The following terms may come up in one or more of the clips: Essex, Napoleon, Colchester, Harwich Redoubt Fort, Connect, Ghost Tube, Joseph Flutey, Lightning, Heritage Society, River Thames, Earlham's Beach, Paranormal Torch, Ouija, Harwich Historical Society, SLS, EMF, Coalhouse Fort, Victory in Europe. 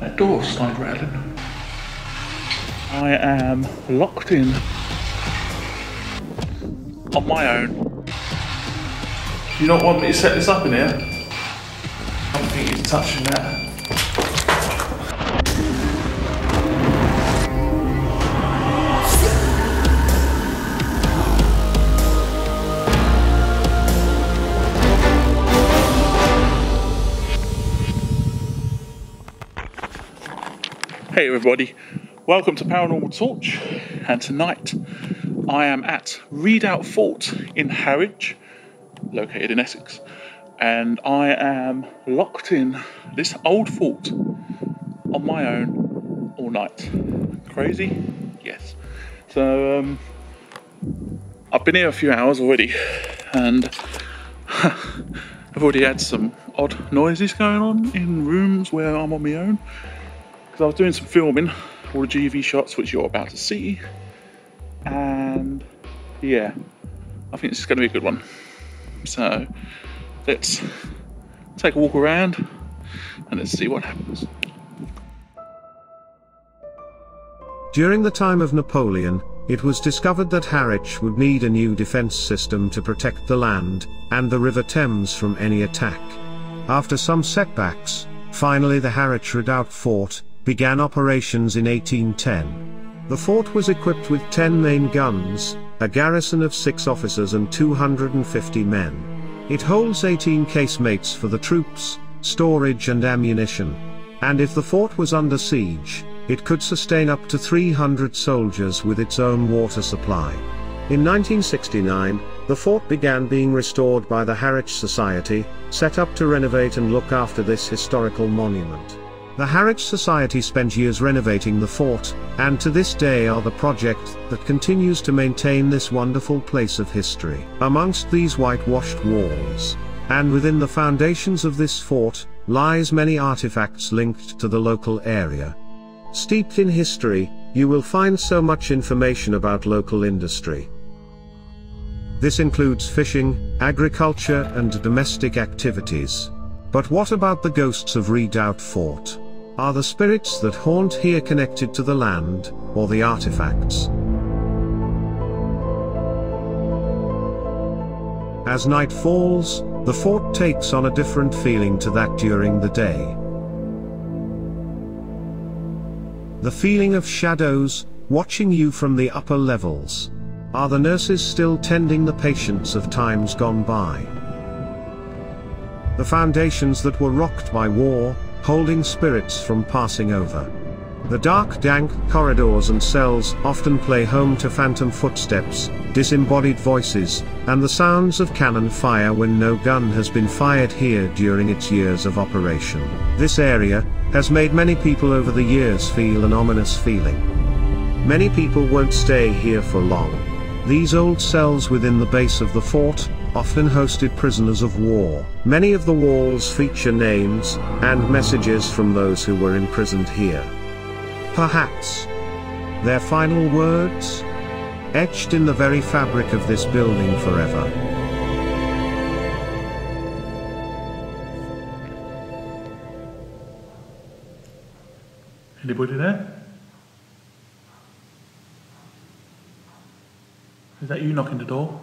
That door's side rattling. I am locked in on my own. Do you not want me to set this up in here? I don't think it's touching that. Hey everybody, welcome to Paranormal Torch, and tonight I am at Redoubt Fort in Harwich, located in Essex, and I am locked in this old fort on my own all night. Crazy? Yes. So I've been here a few hours already, and I've already had some odd noises going on in rooms where I'm on my own. I was doing some filming, all the GV shots which you're about to see, and yeah, I think this is going to be a good one. So let's take a walk around and let's see what happens. During the time of Napoleon, it was discovered that Harwich would need a new defence system to protect the land and the River Thames from any attack. After some setbacks, finally the Harwich Redoubt Fort began operations in 1810. The fort was equipped with 10 main guns, a garrison of 6 officers and 250 men. It holds 18 casemates for the troops, storage and ammunition. And if the fort was under siege, it could sustain up to 300 soldiers with its own water supply. In 1969, the fort began being restored by the Heritage Society, set up to renovate and look after this historical monument. The Harwich Society spent years renovating the fort, and to this day are the project that continues to maintain this wonderful place of history. Amongst these whitewashed walls, and within the foundations of this fort, lies many artifacts linked to the local area. Steeped in history, you will find so much information about local industry. This includes fishing, agriculture and domestic activities. But what about the ghosts of Redoubt Fort? Are the spirits that haunt here connected to the land, or the artifacts? As night falls, the fort takes on a different feeling to that during the day. The feeling of shadows, watching you from the upper levels. Are the nurses still tending the patients of times gone by? The foundations that were rocked by war, holding spirits from passing over. The dark, dank corridors and cells often play home to phantom footsteps, disembodied voices, and the sounds of cannon fire when no gun has been fired here during its years of operation. This area has made many people over the years feel an ominous feeling. Many people won't stay here for long. These old cells within the base of the fort often hosted prisoners of war. Many of the walls feature names and messages from those who were imprisoned here. Perhaps their final words, etched in the very fabric of this building forever. Anybody there? Is that you knocking the door?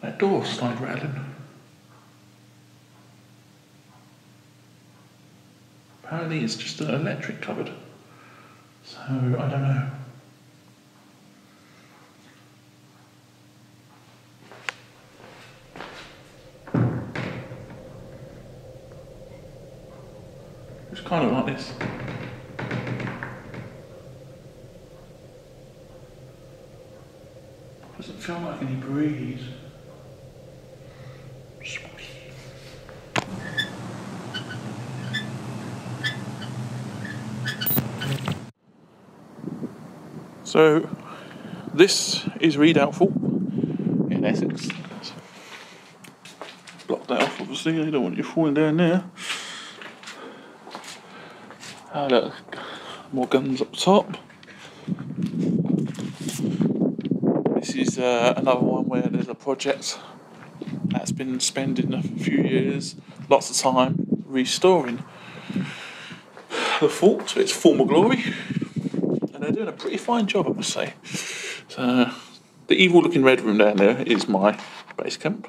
That door started rattling. Apparently it's just an electric cupboard, so I don't know. It's kind of like this. Doesn't feel like any breeze. So this is Redoubt Fort in Essex. Block that off, obviously. I don't want you falling down there. Oh, look, more guns up top. This is another one where there's a project that's been spending a few years, lots of time, restoring the fort to its former glory. And they're doing a pretty fine job, I must say. So, the evil looking red room down there is my base camp,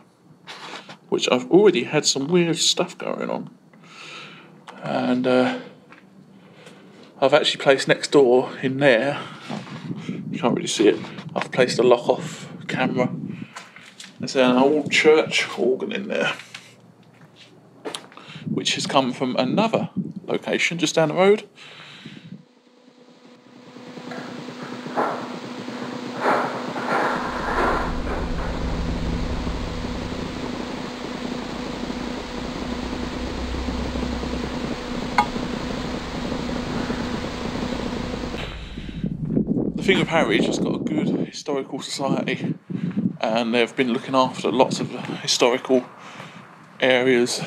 which I've already had some weird stuff going on. And I've actually placed next door in there, you can't really see it, I've placed a lock off camera. There's an old church organ in there, which has come from another location just down the road. The thing with Harwich, it's got a good historical society and they've been looking after lots of historical areas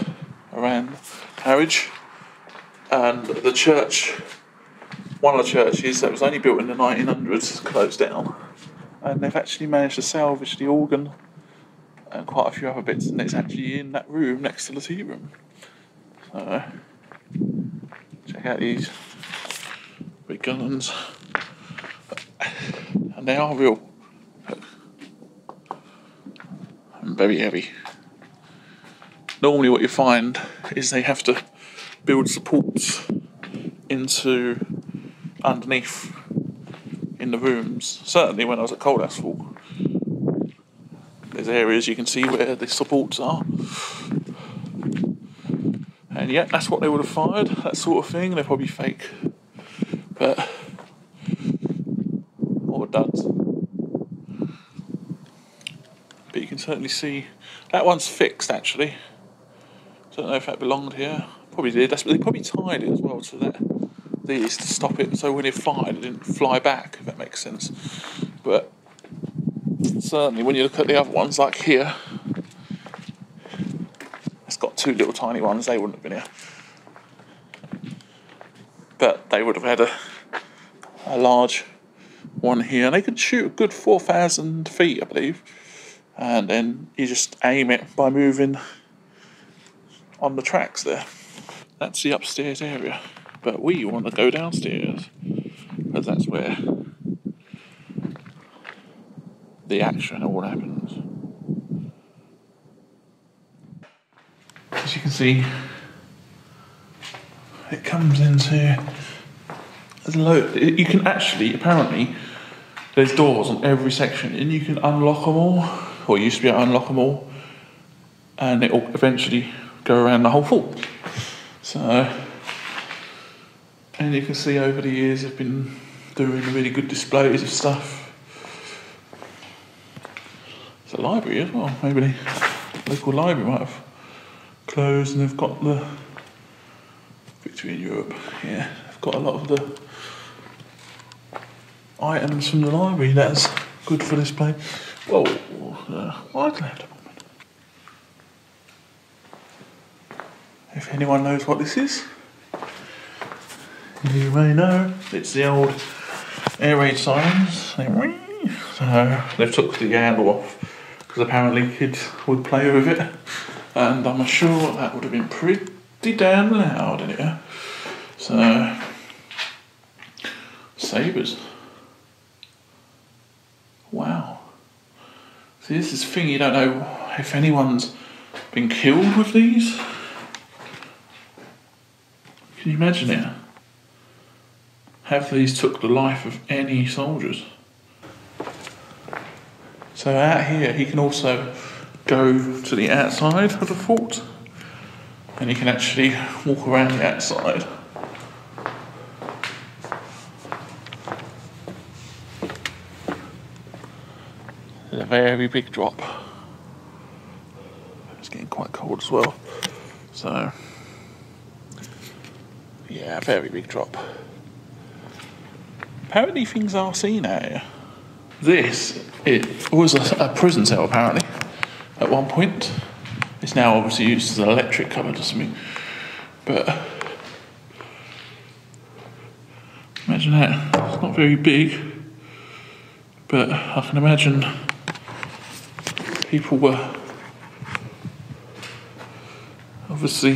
around Harwich, and the church, one of the churches that was only built in the 1900s, closed down, and they've actually managed to salvage the organ and quite a few other bits, and it's actually in that room next to the tea room. So check out these big guns. And they are real and very heavy. Normally what you find is they have to build supports into underneath in the rooms. Certainly when I was at Coalhouse Fort, there's areas you can see where the supports are. And yeah, that's what they would have fired, that sort of thing. They're probably fake. But duds. But you can certainly see that one's fixed actually. Don't know if that belonged here. Probably did. That's, they probably tied it as well to that these to stop it so when it fired it didn't fly back, if that makes sense. But certainly when you look at the other ones like here, it's got two little tiny ones, they wouldn't have been here. But they would have had a large one here, and they could shoot a good 4,000 feet, I believe, and then you just aim it by moving on the tracks there. That's the upstairs area, but we want to go downstairs because that's where the action all happens. As you can see, it comes into you can actually, apparently, there's doors on every section and you can unlock them all, or used to be able to unlock them all, and it will eventually go around the whole fort. So, and you can see over the years they've been doing really good displays of stuff. It's a library as well, maybe the local library might have closed and they've got the Victory in Europe, yeah. Got a lot of the items from the library that's good for this place. Whoa, why do they have to pop in? If anyone knows what this is, you may know. It's the old air raid sirens. So they took the handle off because apparently kids would play with it, and I'm sure that would have been pretty damn loud in here. So, sabres. Wow. See, this is the thing, you don't know if anyone's been killed with these. Can you imagine it? Have these took the life of any soldiers? So out here, he can also go to the outside of the fort, and he can actually walk around the outside. a very big drop. It's getting quite cold as well, so yeah, very big drop. Apparently things are seen out here. This, it was a prison cell apparently at one point. It's now obviously used as an electric cupboard or something, but imagine that. It's not very big, but I can imagine people were obviously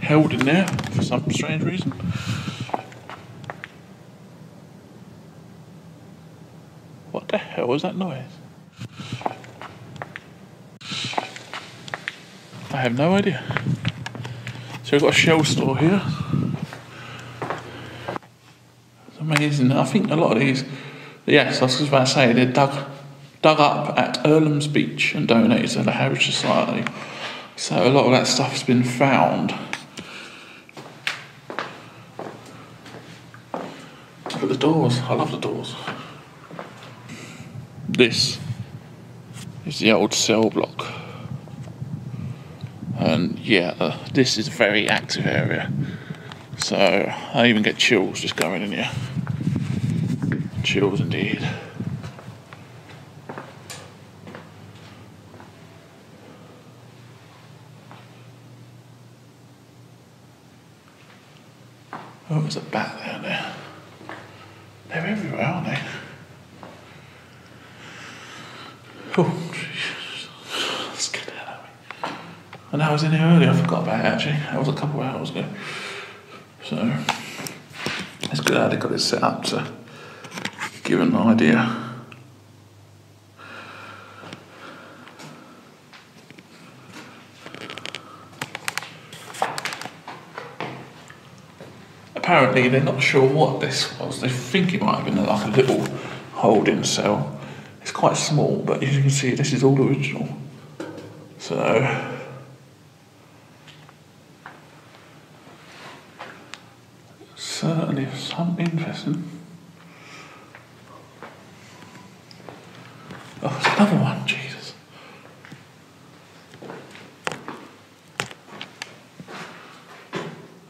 held in there for some strange reason. What the hell was that noise? I have no idea. So we've got a shell store here. It's amazing. I think a lot of these, yes, I was just about to say, they're dug up at Earlham's Beach and donated to the Heritage Society. So a lot of that stuff's been found. Look at the doors. I love the doors. This is the old cell block. And yeah, this is a very active area, so I even get chills just going in here. Chills indeed. Oh, there's a bat down there. They're everywhere, aren't they? Oh, jeez. And I was in here earlier, I forgot about it actually. That was a couple of hours ago. So, it's good how they got it set up to give an idea. Apparently, they're not sure what this was. They think it might have been like a little holding cell. It's quite small, but as you can see, this is all original. So, certainly something interesting. Oh, there's another one, Jesus.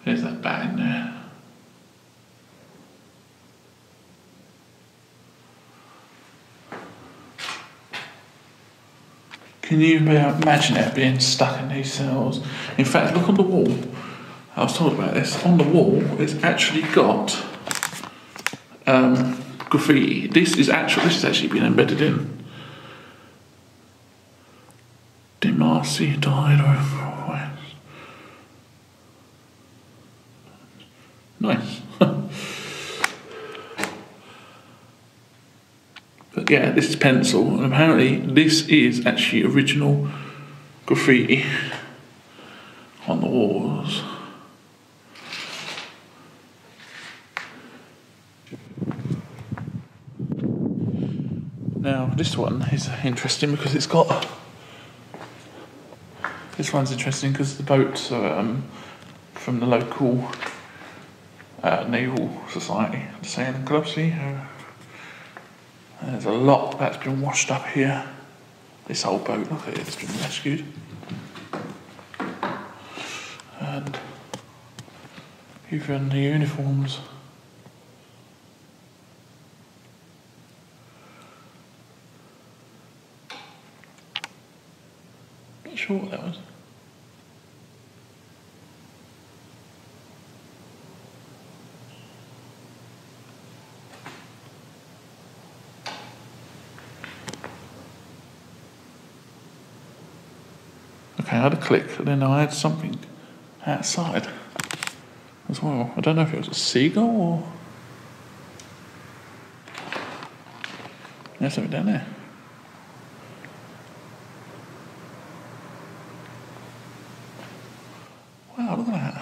There's that bat in there. Can you imagine it being stuck in these cells? In fact, look on the wall. I was told about this. On the wall, it's actually got graffiti. This has actually been embedded in. De Marcy died over a while. Nice. But yeah, this is pencil, and apparently this is actually original graffiti on the walls. Now this one is interesting because it's got. This one's interesting because the boats are from the local naval society, the Sailing Club. See, there's a lot that's been washed up here. This old boat, look at it, it's been rescued. And even the uniforms. Not sure what that was. Okay, I had a click, and then I had something outside as well. I don't know if it was a seagull or. There's something down there. Wow, look at that.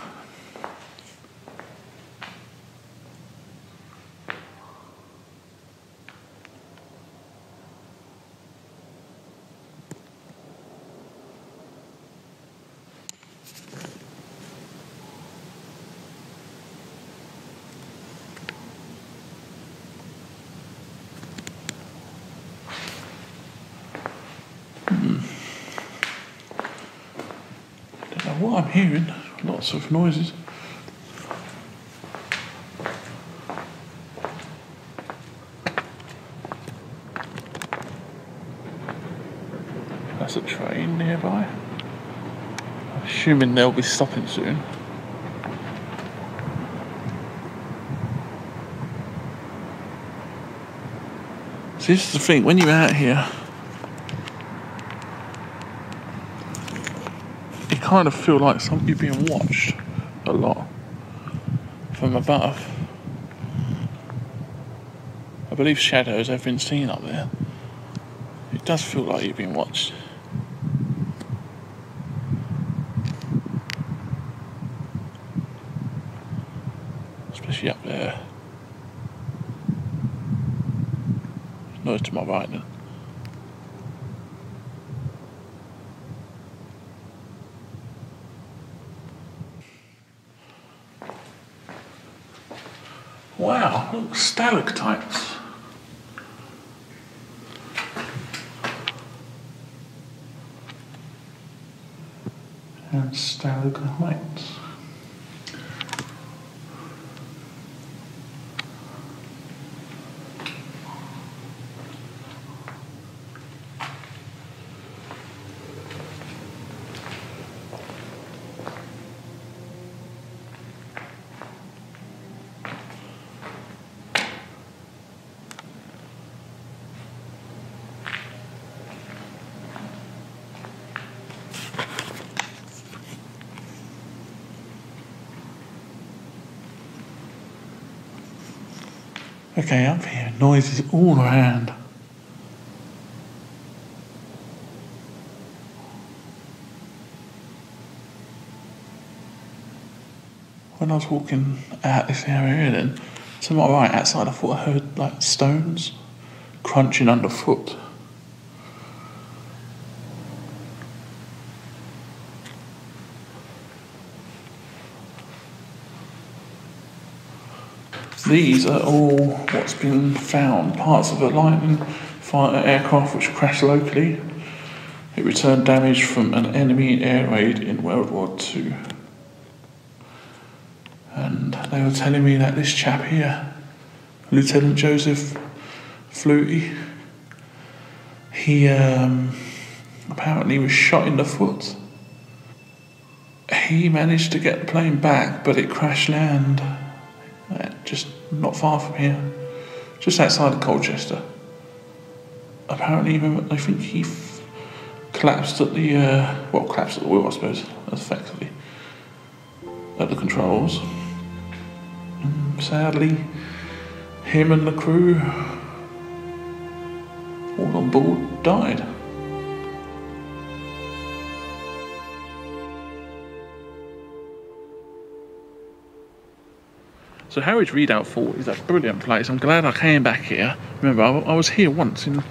what I'm hearing, lots of noises. That's a train nearby. I'm assuming they'll be stopping soon. See, this is the thing, when you're out here, you kind of feel like you're being watched a lot from above. I believe shadows have been seen up there. It does feel like you're being watched. Especially up there. Noise to my right now. Wow, look, stalactites. And stalagmites. Okay, up here, noises all around. When I was walking out this area then, to my right outside I thought I heard like stones crunching underfoot. These are all what's been found, parts of a Lightning fighter aircraft which crashed locally. It returned damage from an enemy air raid in World War II. And they were telling me that this chap here, Lieutenant Joseph Flutey, he apparently was shot in the foot. He managed to get the plane back, but it crash landed just not far from here, just outside of Colchester. Apparently, I think he collapsed at the collapsed at the wheel, I suppose, effectively at the controls. And sadly, him and the crew, all on board, died. So Harwich Redoubt Fort is a brilliant place. I'm glad I came back here. Remember, I was here once in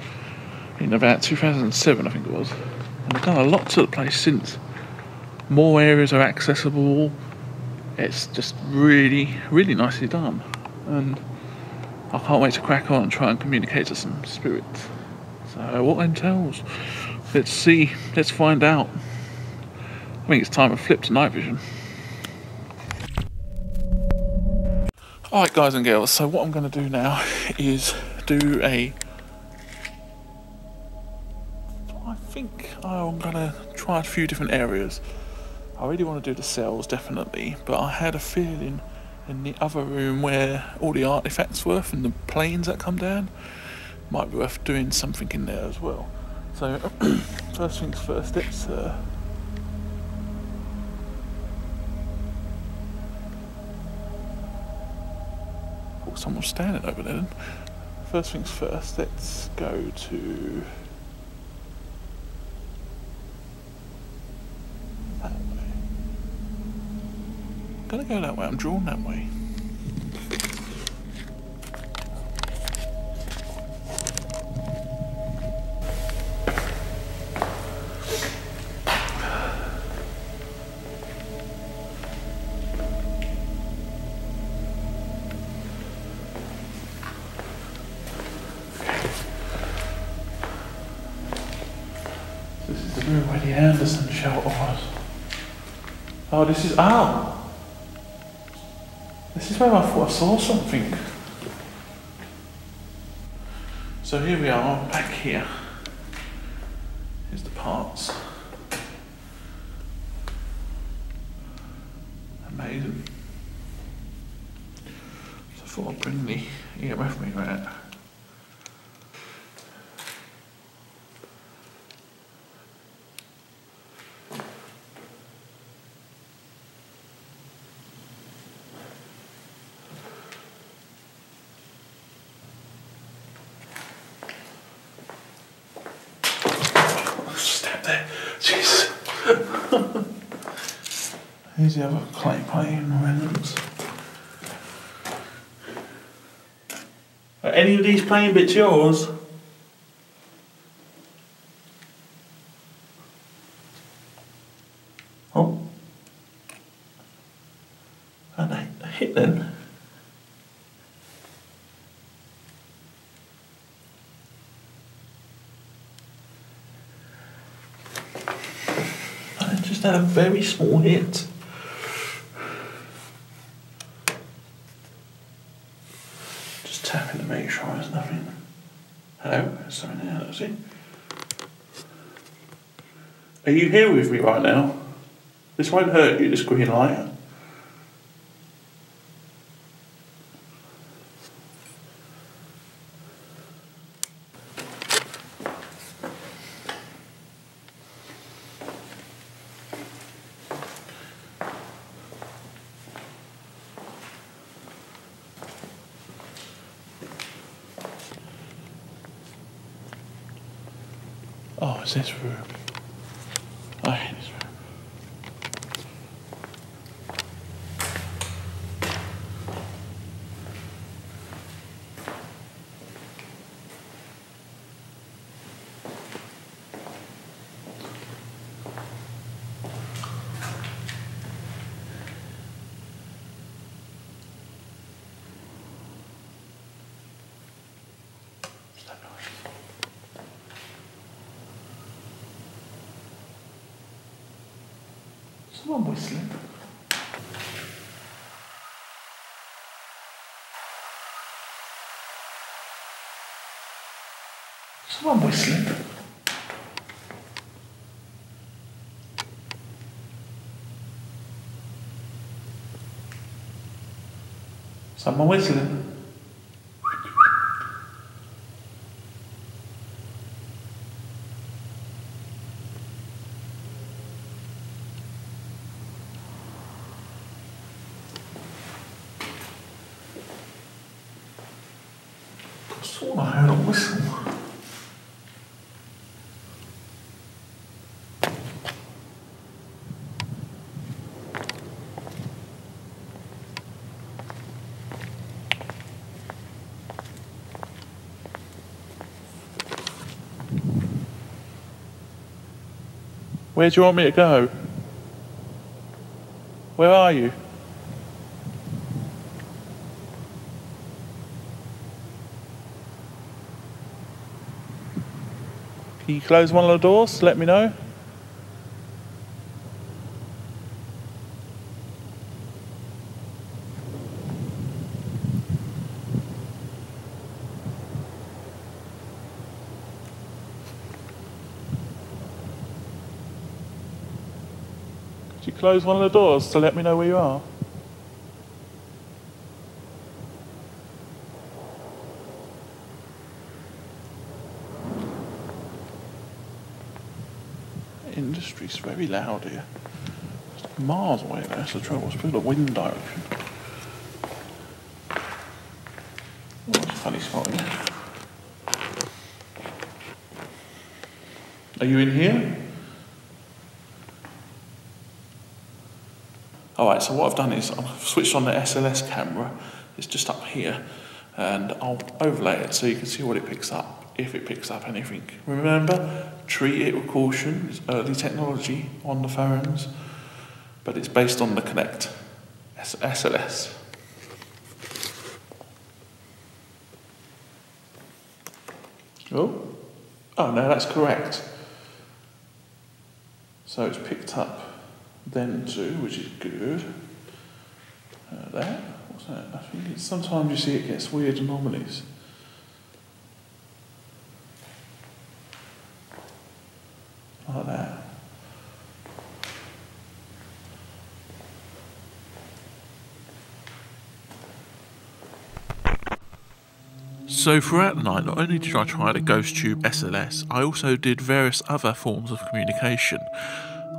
about 2007, I think it was. And I've done a lot to the place since. More areas are accessible. It's just really, really nicely done. And I can't wait to crack on and try and communicate to some spirits. So what entails? Let's see, let's find out. I think it's time to flip to night vision. Alright guys and girls, so what I'm going to do now is do a... I think I'm going to try a few different areas. I really want to do the cells, definitely, but I had a feeling in the other room where all the artefacts were from the planes that come down, might be worth doing something in there as well. So, first things first, let's... someone's standing over there. First things first, let's go to that way. I'm gonna go that way, I'm drawn that way. This is the room where the Anderson shelter was. Oh, this is... Ow! This is where I thought I saw something. So here we are, back here. Here's the parts. Amazing. So I thought I'd bring the EMF meter out. Here's the other clay plane remnants. Are any of these plain bits yours? Oh. And I hit them. I just had a very small hit. Are you here with me right now? This won't hurt you, this green light. Oh, it's this room. I hate this room. Someone whistling. Someone whistling. Someone whistling. Where do you want me to go? Where are you? Can you close one of the doors to let me know? Close one of the doors to let me know where you are. Industry's very loud here. It's miles away there, that's the trouble. It's through the wind direction. Oh, that's a funny spot in here. Are you in here? Alright, so what I've done is I've switched on the SLS camera. It's just up here, and I'll overlay it so you can see what it picks up, if it picks up anything. Remember, treat it with caution. It's early technology on the phones, but it's based on the Connect SLS. Oh no, that's correct. So it's picked up then too, which is good. There, what's that? I think it's, sometimes you see it gets weird anomalies. Like that. So throughout the night, not only did I try the Ghost Tube SLS, I also did various other forms of communication.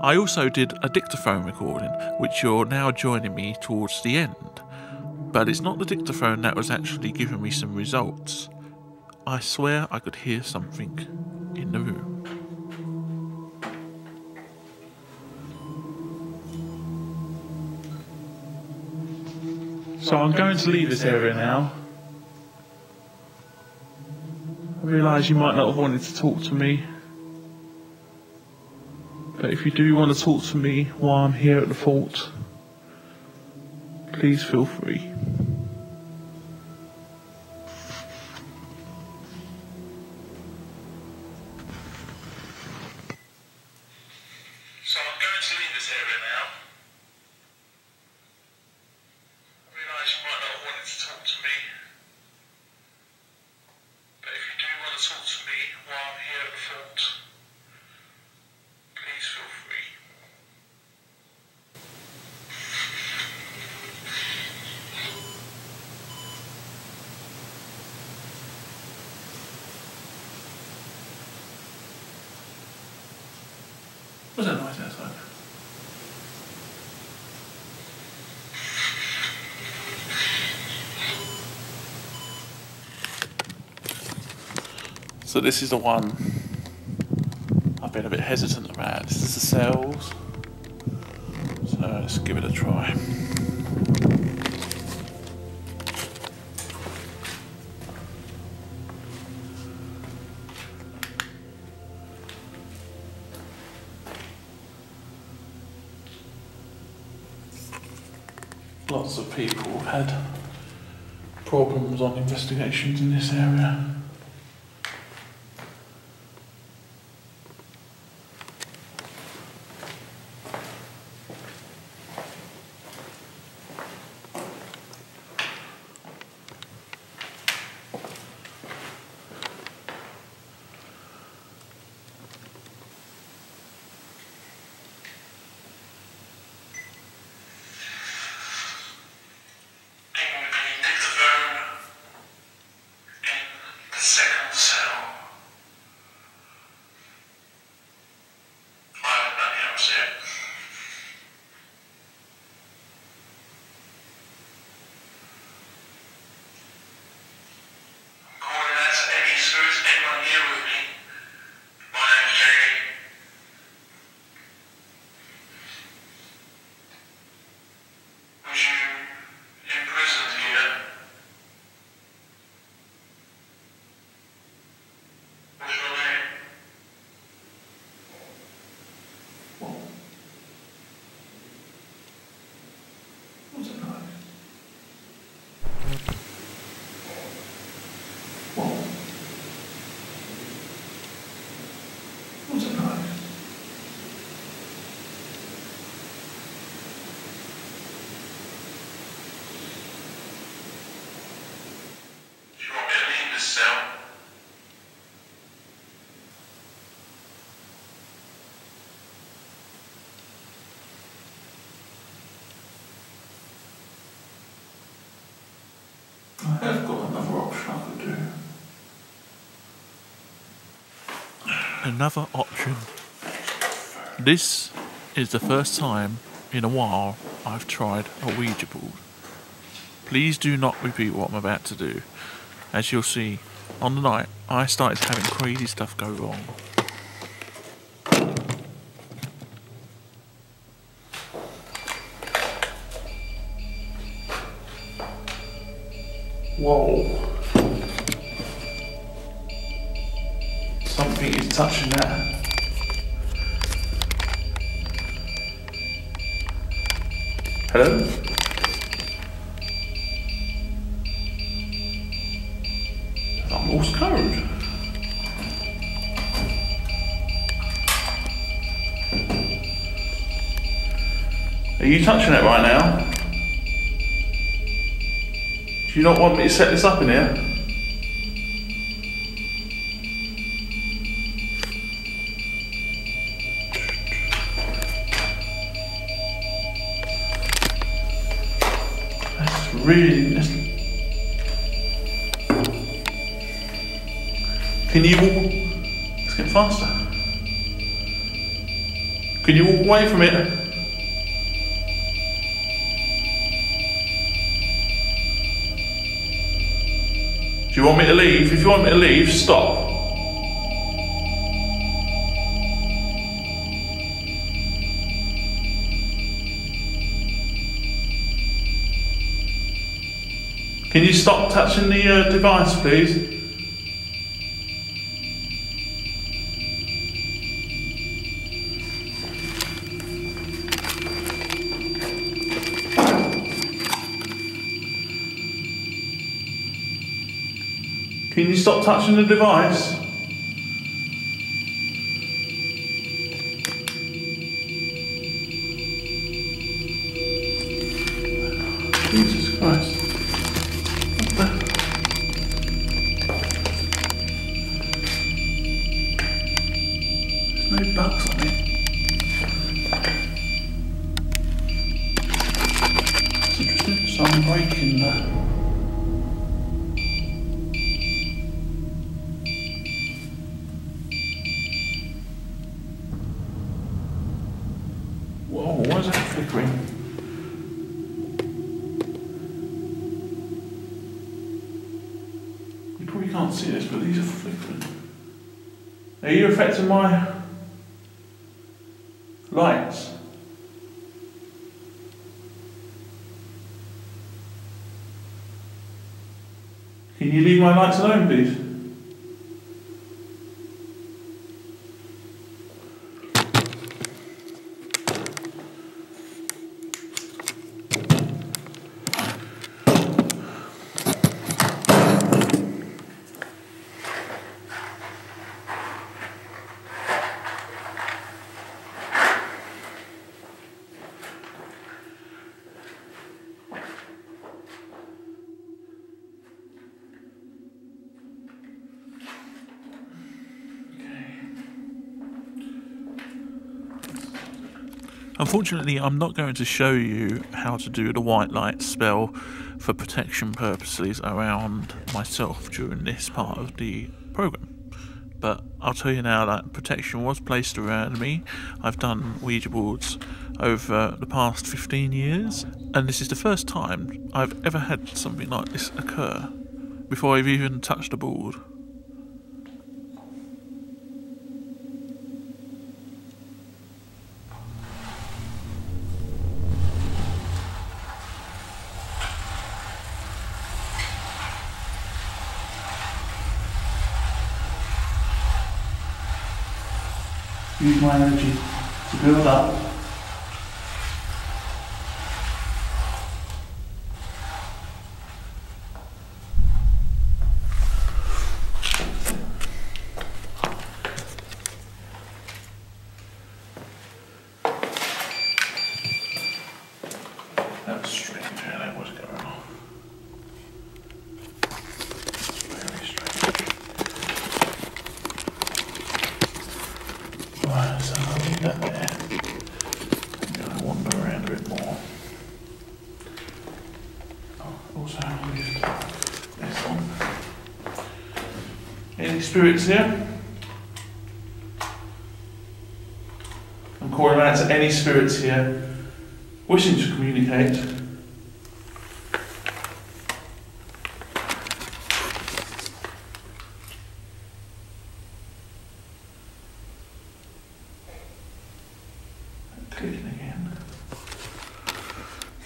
I also did a dictaphone recording, which you're now joining me towards the end. But it's not the dictaphone that was actually giving me some results. I swear I could hear something in the room. So I'm going to leave this area now. I realise you might not have wanted to talk to me, but if you do want to talk to me while I'm here at the fort, please feel free. So I'm going to leave this area now. I realise you might not have wanted to talk to me. Talk to me while I'm here at the fort. Please feel free. Was that noise outside? So this is the one I've been a bit hesitant about. This is the cells. So let's give it a try. Lots of people have had problems on investigations in this area. I've got another option I could do. Another option. This is the first time in a while I've tried a Ouija board. Please do not repeat what I'm about to do. As you'll see, on the night I started having crazy stuff go wrong. Whoa. Something is touching that. Hello? I'm Morse code. Are you touching it right now? Do you not want me to set this up in here? That's really... Can you walk? It's getting faster. Can you walk away from it? Do you want me to leave? If you want me to leave, stop. Can you stop touching the device, please? Can you stop touching the device? Jesus Christ. What the? There's no bugs on it. It's interesting, so I'm breaking that. Are you affecting my lights? Can you leave my lights alone, please? Unfortunately, I'm not going to show you how to do the white light spell for protection purposes around myself during this part of the program. But I'll tell you now that protection was placed around me. I've done Ouija boards over the past 15 years, and this is the first time I've ever had something like this occur before I've even touched a board. Use my energy to build up. That was strange, yeah, that was going on. Spirits here. I'm calling out to any spirits here wishing to communicate. Clicking again.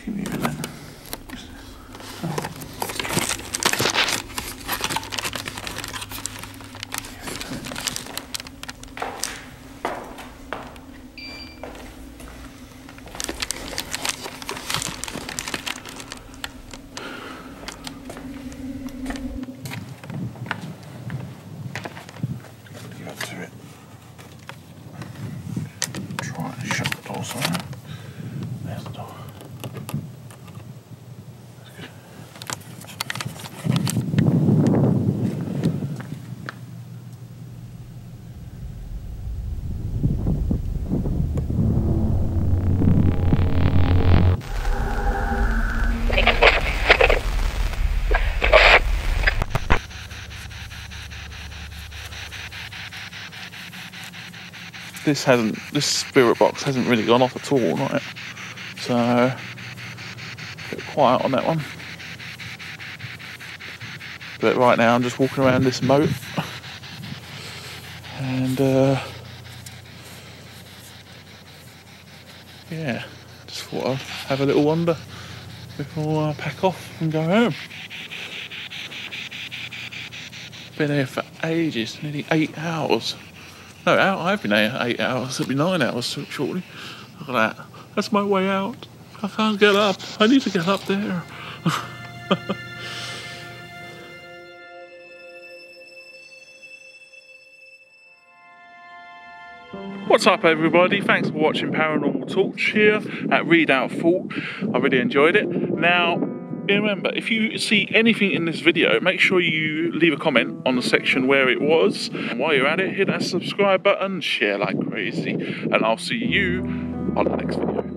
Keep moving that. this hasn't, this spirit box hasn't really gone off at all, right? So a bit quiet on that one. But right now I'm just walking around this moat, and yeah, just thought I'd have a little wander before I pack off and go home. Been here for ages, nearly 8 hours. No, I've been here 8 hours, it'll be 9 hours shortly. Look at that, that's my way out. I can't get up, I need to get up there. What's up everybody, thanks for watching Paranormal Torch here at Redoubt Fort. I really enjoyed it. Now, remember, if you see anything in this video, make sure you leave a comment on the section where it was. And while you're at it, hit that subscribe button, share like crazy, and I'll see you on the next video.